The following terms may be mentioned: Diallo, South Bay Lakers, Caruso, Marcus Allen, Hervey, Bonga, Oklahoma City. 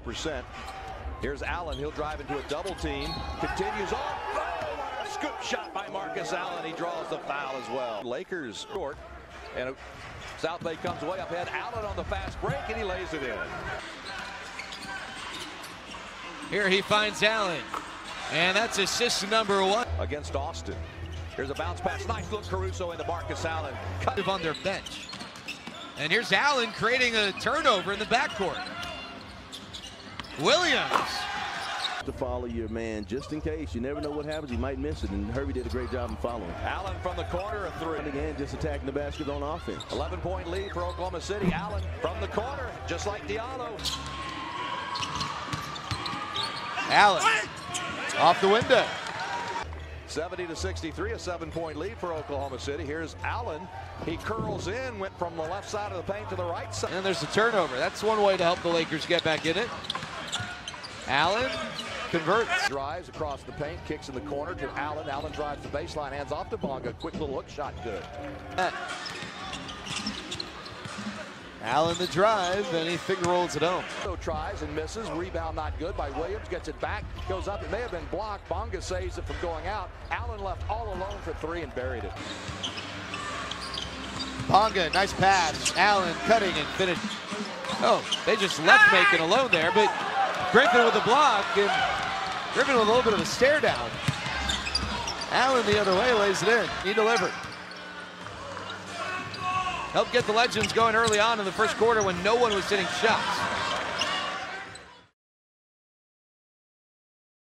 5%. Here's Allen. He'll drive into a double team. Continues on. Oh, scoop shot by Marcus Allen. He draws the foul as well. Lakers short. And South Bay comes way up ahead. Allen on the fast break, and he lays it in. Here he finds Allen. And that's assist number 1. Against Austin. Here's a bounce pass. Nice look, Caruso into Marcus Allen. Cut on their bench. And here's Allen creating a turnover in the backcourt. Williams. To follow your man, just in case. You never know what happens. He might miss it, and Hervey did a great job in following. Allen from the corner, a three. Again, just attacking the basket on offense. 11-point lead for Oklahoma City. Allen from the corner, just like Diallo. Allen off the window. 70-63, a 7-point lead for Oklahoma City. Here's Allen. He curls in, went from the left side of the paint to the right side. And there's a turnover. That's one way to help the Lakers get back in it. Allen converts. Drives across the paint, kicks in the corner to Allen. Allen drives the baseline, hands off to Bonga. Quick little hook shot, good. Allen the drive, and he finger rolls it home. So tries and misses, rebound not good by Williams, gets it back, goes up, it may have been blocked, Bonga saves it from going out. Allen left all alone for three and buried it. Bonga, nice pass, Allen cutting and finished. Oh, they just left Macon alone there, but Griffin with a block, and Griffin with a little bit of a stare down. Allen the other way lays it in, he delivered. Helped get the Legends going early on in the first quarter when no one was hitting shots.